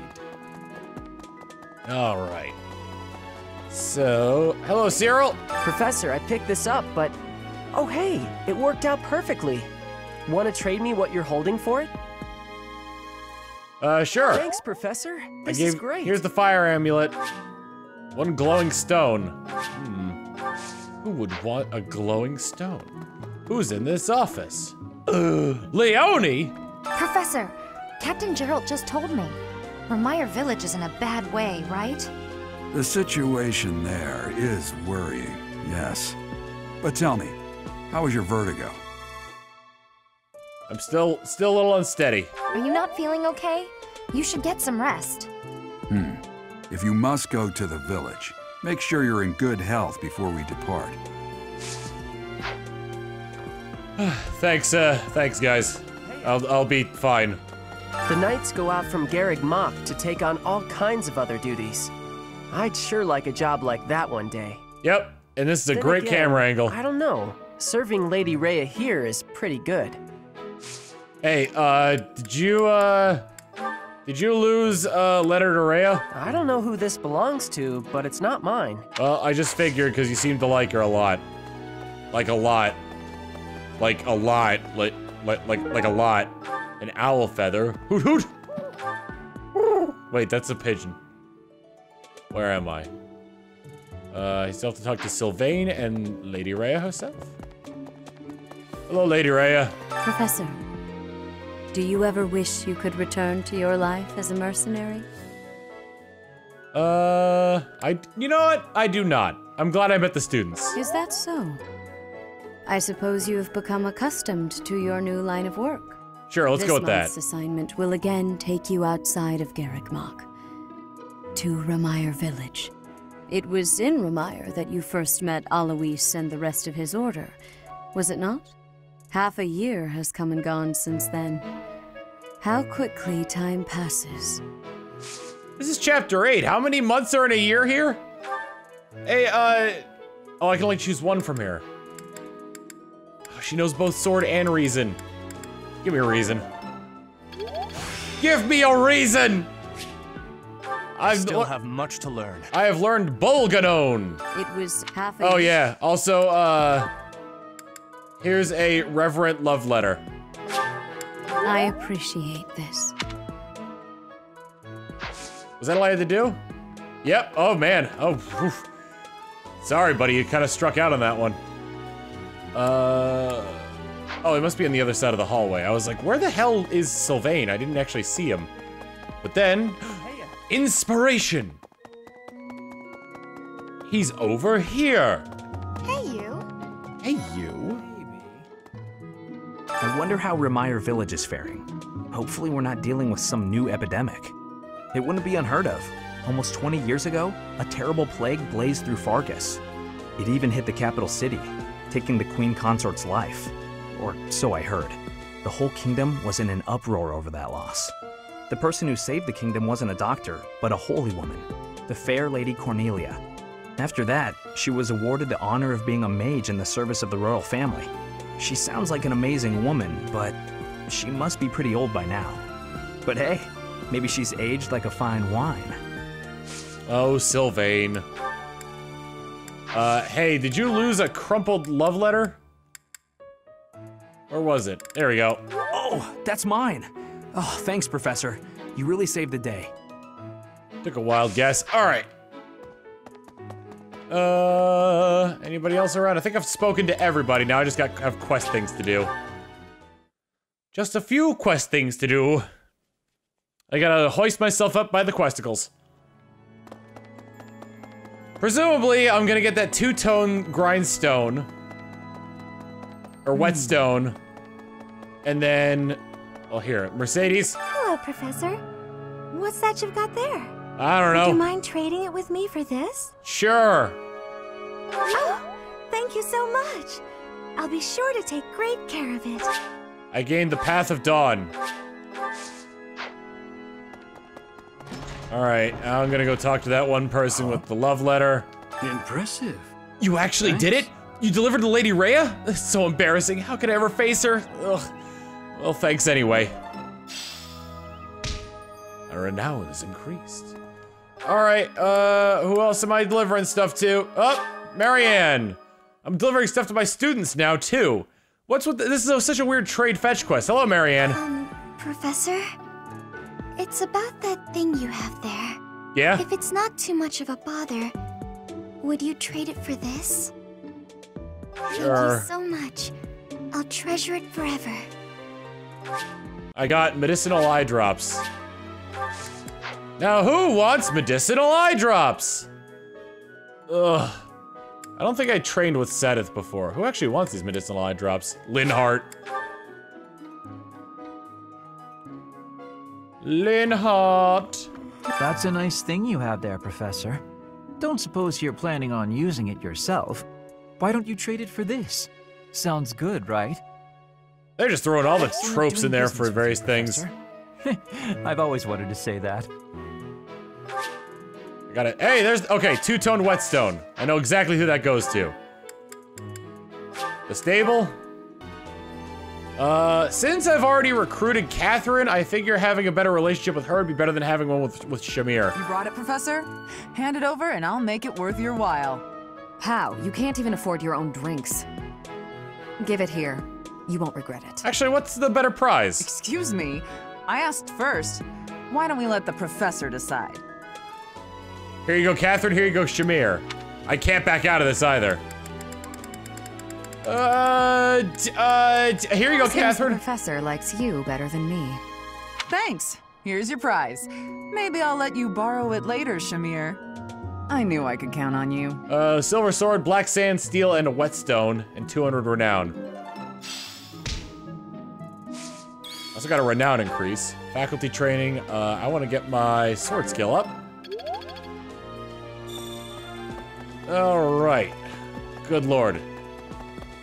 All right. So, hello, Jeralt. Professor, I picked this up, but... oh, hey, it worked out perfectly. Want to trade me what you're holding for it? Uh, sure. Thanks, Professor. This gave, is great. Here's the fire amulet. One glowing stone. Hmm. Who would want a glowing stone? Who's in this office? Uh, Leonie? Professor, Captain Jeralt just told me. Remire Village is in a bad way, right? The situation there is worrying, yes. But tell me, how is your vertigo? I'm still, still a little unsteady. Are you not feeling okay? You should get some rest. Hmm. If you must go to the village, make sure you're in good health before we depart. Thanks, uh, thanks guys. I'll, I'll be fine. The knights go out from Garreg Mach to take on all kinds of other duties. I'd sure like a job like that one day. Yep, and this is a then great again, camera angle. I don't know. Serving Lady Rhea here is pretty good. Hey, uh, did you, uh, did you lose a letter to Rhea? I don't know who this belongs to, but it's not mine. Well, I just figured because you seem to like her a lot. Like a lot. Like a lot. Like, like, like, like a lot. An owl feather. Hoot hoot! Wait, that's a pigeon. Where am I? Uh, I still have to talk to Sylvain and Lady Rhea herself. Hello, Lady Rhea. Professor, do you ever wish you could return to your life as a mercenary? Uh, I, you know what? I do not. I'm glad I met the students. Is that so? I suppose you have become accustomed to your new line of work. Sure, let's go with that. This month's assignment will again take you outside of Garreg Mach. To Remire Village. It was in Remire that you first met Alois and the rest of his order, was it not? Half a year has come and gone since then. How quickly time passes. This is chapter eight. How many months are in a year here? Hey, uh... Oh, I can only choose one from here. Oh, she knows both sword and reason. Give me a reason. Give me a reason! I still have much to learn. I have learned Bolganone. It was half a- Oh yeah, also, uh... here's a reverent love letter. I appreciate this. Was that all I had to do? Yep, oh man, oh, oof. Sorry buddy, you kind of struck out on that one. Uh... Oh, it must be on the other side of the hallway. I was like, where the hell is Sylvain? I didn't actually see him. But then... Inspiration! He's over here! Hey, you! Hey, you! I wonder how Remire Village is faring. Hopefully we're not dealing with some new epidemic. It wouldn't be unheard of. Almost twenty years ago, a terrible plague blazed through Faerghus. It even hit the capital city, taking the Queen Consort's life. Or so I heard. The whole kingdom was in an uproar over that loss. The person who saved the kingdom wasn't a doctor, but a holy woman, the fair Lady Cornelia. After that, she was awarded the honor of being a mage in the service of the royal family. She sounds like an amazing woman, but she must be pretty old by now. But hey, maybe she's aged like a fine wine. Oh, Sylvain. Uh, hey, did you lose a crumpled love letter? Where was it? There we go. Oh, that's mine. Oh, thanks, Professor. You really saved the day. Took a wild guess. All right. Uh, anybody else around? I think I've spoken to everybody. Now I just got have quest things to do. Just a few quest things to do. I gotta hoist myself up by the questicles. Presumably, I'm gonna get that two-tone grindstone. Or whetstone. And then... Well, here, Mercedes. Hello, Professor. What's that you've got there? I don't know. Would you mind trading it with me for this? Sure. Oh, thank you so much. I'll be sure to take great care of it. I gained the Path of Dawn. All right, I'm gonna go talk to that one person oh. with the love letter. Impressive. You actually nice. did it? You delivered to Lady Rhea? That's so embarrassing. How could I ever face her? Ugh. Well, thanks anyway. Our renown is increased. Alright, uh, who else am I delivering stuff to? Oh, Marianne! I'm delivering stuff to my students now, too. What's with the, this is a, such a weird trade fetch quest. Hello, Marianne. Um, Professor? It's about that thing you have there. Yeah? If it's not too much of a bother, would you trade it for this? Sure. Thank you so much. I'll treasure it forever. I got medicinal eye drops. Now who wants medicinal eye drops? Ugh. I don't think I trained with Seteth before. Who actually wants these medicinal eye drops? Linhardt. Linhardt! That's a nice thing you have there, Professor. Don't suppose you're planning on using it yourself. Why don't you trade it for this? Sounds good, right? They're just throwing all the tropes in there for various things. I've always wanted to say that. I got it. Hey, there's... Okay, two-tone whetstone. I know exactly who that goes to. The stable? Uh, since I've already recruited Catherine, I figure having a better relationship with her would be better than having one with, with Shamir. You brought it, Professor? Hand it over and I'll make it worth your while. How? You can't even afford your own drinks. Give it here. You won't regret it. Actually, what's the better prize? Excuse me. I asked first. Why don't we let the Professor decide? Here you go, Catherine. Here you go, Shamir. I can't back out of this either. Uh, uh, here you go, Catherine. The Professor likes you better than me. Thanks. Here's your prize. Maybe I'll let you borrow it later, Shamir. I knew I could count on you. Uh, silver sword, black sand, steel, and a whetstone, and two hundred renown. Also got a renown increase. Faculty training. Uh, I want to get my sword skill up. All right. Good lord.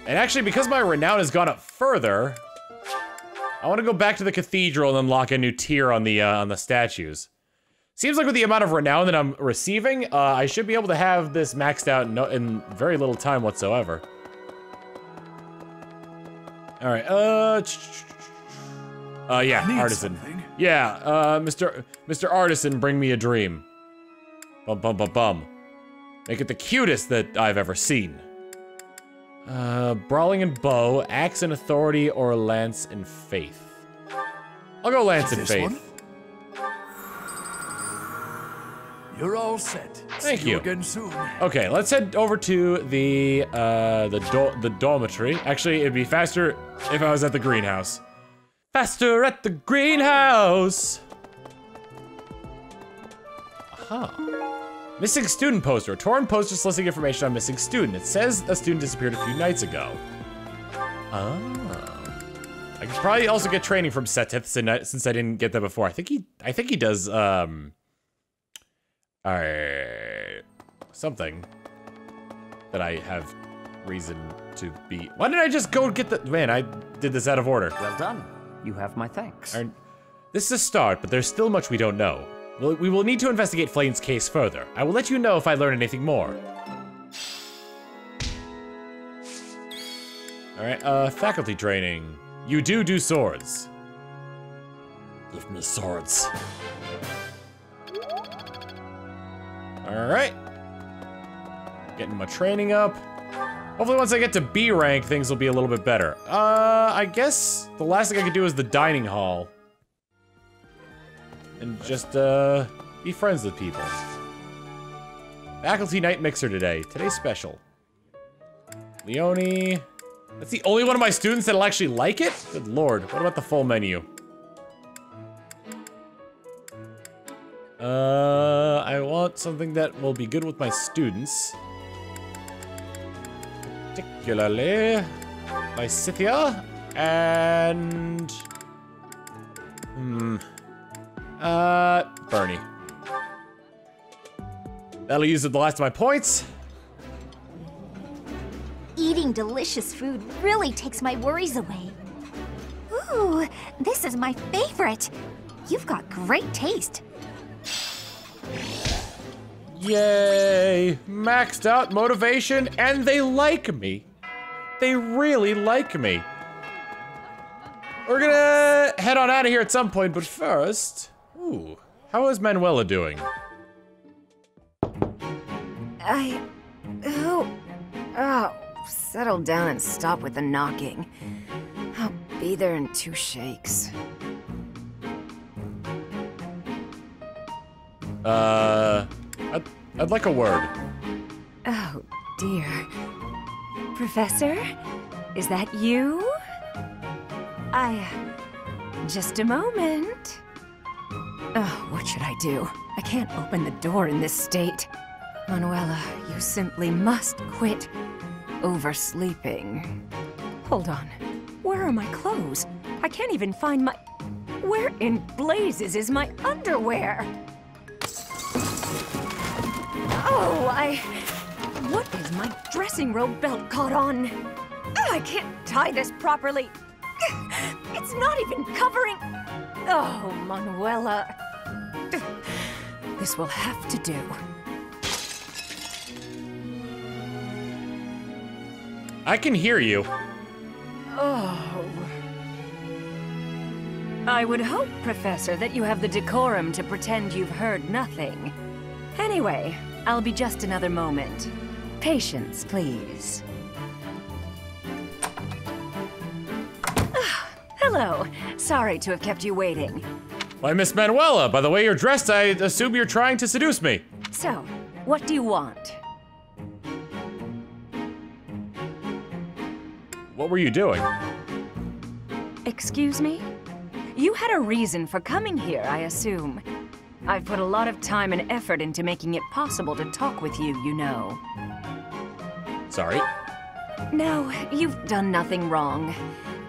And actually, because my renown has gone up further, I want to go back to the cathedral and unlock a new tier on the uh, on the statues. Seems like with the amount of renown that I'm receiving, uh, I should be able to have this maxed out in, no in very little time whatsoever. All right. Uh. Uh. Yeah. Artisan. Something. Yeah. Uh. Mister Mister Artisan, bring me a dream. Bum bum bum bum. Make it the cutest that I've ever seen. Uh, brawling and bow, axe and authority, or lance and faith. I'll go lance and faith. One? You're all set. Thank See you. you again soon. Okay, let's head over to the uh, the do the dormitory. Actually, it'd be faster if I was at the greenhouse. Faster at the greenhouse. Aha. Huh. Missing student poster. A torn poster soliciting information on missing student. It says a student disappeared a few nights ago. Oh. I could probably also get training from Seteth since I didn't get that before. I think he, I think he does, um... Uh, something. That I have reason to be... Why didn't I just go get the... Man, I did this out of order. Well done. You have my thanks. Our, this is a start, but there's still much we don't know. We will need to investigate Flayn's case further. I will let you know if I learn anything more. Alright, uh, faculty training. You do do swords. Give me swords. Alright. Getting my training up. Hopefully once I get to B rank, things will be a little bit better. Uh, I guess the last thing I could do is the dining hall. And just, uh, be friends with people. Faculty night mixer today. Today's special. Leonie. That's the only one of my students that'll actually like it? Good lord. What about the full menu? Uh, I want something that will be good with my students. Particularly... Lysithea. And... Hmm... Uh, Bernie. That'll use the last of my points. Eating delicious food really takes my worries away. Ooh, this is my favorite. You've got great taste. Yay! Maxed out motivation, and they like me. They really like me. We're gonna head on out of here at some point, but first... Ooh, how is Manuela doing? I... who... Oh, settle down and stop with the knocking. I'll be there in two shakes. Uh... I'd, I'd like a word. Oh, dear. Professor? Is that you? I... just a moment. Oh, what should I do? I can't open the door in this state. Manuela, you simply must quit oversleeping. Hold on. Where are my clothes? I can't even find my... Where in blazes is my underwear? Oh, I... What is my dressing robe belt caught on? Oh, I can't tie this properly. It's not even covering... Oh, Manuela. This will have to do. I can hear you. Oh. I would hope, Professor, that you have the decorum to pretend you've heard nothing. Anyway, I'll be just another moment. Patience, please. Ah, hello. Sorry to have kept you waiting. Why, Miss Manuela, by the way you're dressed, I assume you're trying to seduce me. So, what do you want? What were you doing? Excuse me? You had a reason for coming here, I assume. I've put a lot of time and effort into making it possible to talk with you, you know. Sorry? No, you've done nothing wrong.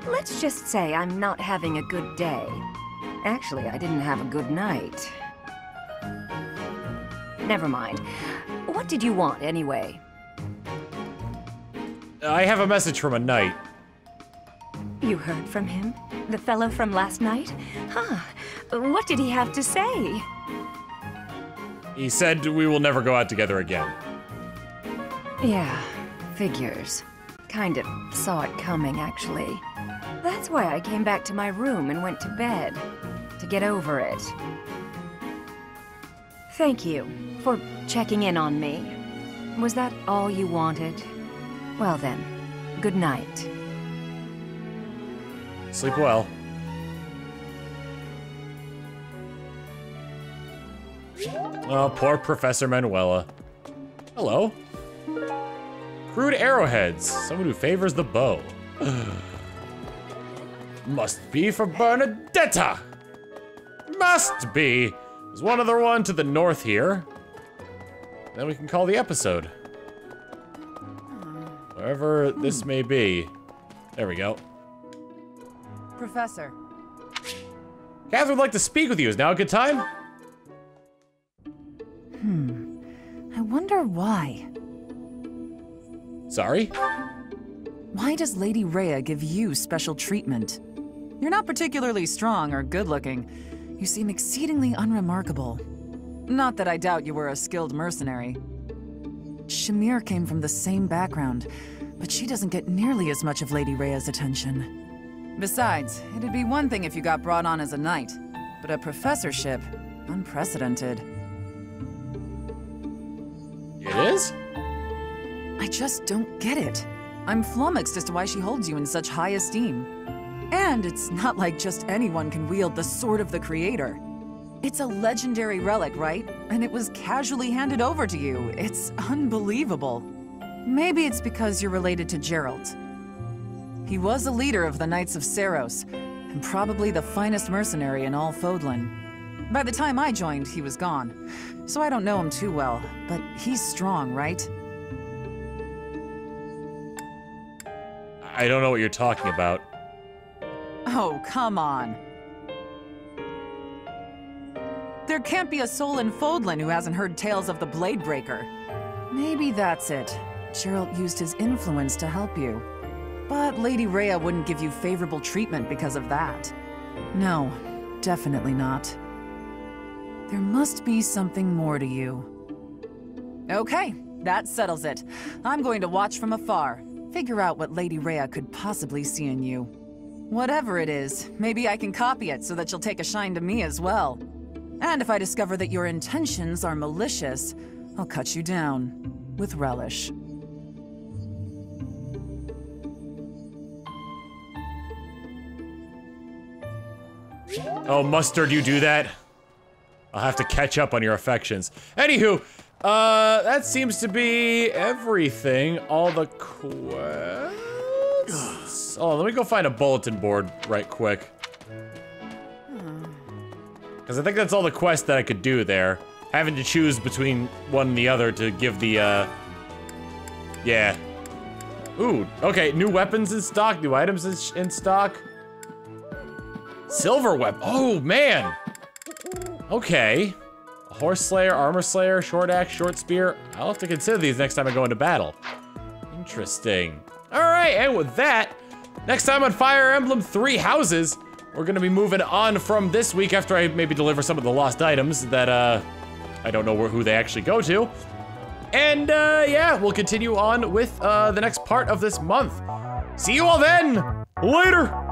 Let's just say I'm not having a good day. Actually, I didn't have a good night. Never mind. What did you want, anyway? I have a message from a knight. You heard from him? The fellow from last night? Huh. What did he have to say? He said we will never go out together again. Yeah, figures. Kind of saw it coming, actually. That's why I came back to my room and went to bed. To get over it. Thank you for checking in on me. Was that all you wanted? Well then, good night. Sleep well. Oh, poor Professor Manuela. Hello. Crude arrowheads. Someone who favors the bow. Must be for Bernadetta. Must be. There's one other one to the north here. Then we can call the episode. Wherever this may be. There we go. Professor. Catherine would like to speak with you. Is now a good time? Hmm. I wonder why. Sorry? Why does Lady Rhea give you special treatment? You're not particularly strong or good-looking. You seem exceedingly unremarkable. Not that I doubt you were a skilled mercenary. Shamir came from the same background, but she doesn't get nearly as much of Lady Rhea's attention. Besides, it'd be one thing if you got brought on as a knight, but a professorship, unprecedented. It is? I just don't get it. I'm flummoxed as to why she holds you in such high esteem. And it's not like just anyone can wield the Sword of the Creator. It's a legendary relic, right? And it was casually handed over to you. It's unbelievable. Maybe it's because you're related to Jeralt. He was a leader of the Knights of Seiros, and probably the finest mercenary in all Fodlan. By the time I joined, he was gone, so I don't know him too well, but he's strong, right? I don't know what you're talking about. Oh, come on. There can't be a soul in Fodlan who hasn't heard tales of the Bladebreaker. Maybe that's it. Jeralt used his influence to help you. But Lady Rhea wouldn't give you favorable treatment because of that. No, definitely not. There must be something more to you. Okay, that settles it. I'm going to watch from afar, figure out what Lady Rhea could possibly see in you. Whatever it is, maybe I can copy it so that you'll take a shine to me as well. And if I discover that your intentions are malicious, I'll cut you down with relish. Oh, Mustard, you do that? I'll have to catch up on your affections. Anywho, uh, that seems to be everything. All the quests. Oh, let me go find a bulletin board right quick. Because I think that's all the quests that I could do there. Having to choose between one and the other to give the, uh... Yeah. Ooh, okay, new weapons in stock, new items in stock. Silver weapon. Oh, man. Okay. A horse slayer, armor slayer, short axe, short spear. I'll have to consider these next time I go into battle. Interesting. All right, and with that, next time on Fire Emblem Three Houses, we're gonna be moving on from this week after I maybe deliver some of the lost items that, uh, I don't know where, who they actually go to. And, uh, yeah, we'll continue on with, uh, the next part of this month. See you all then! Later!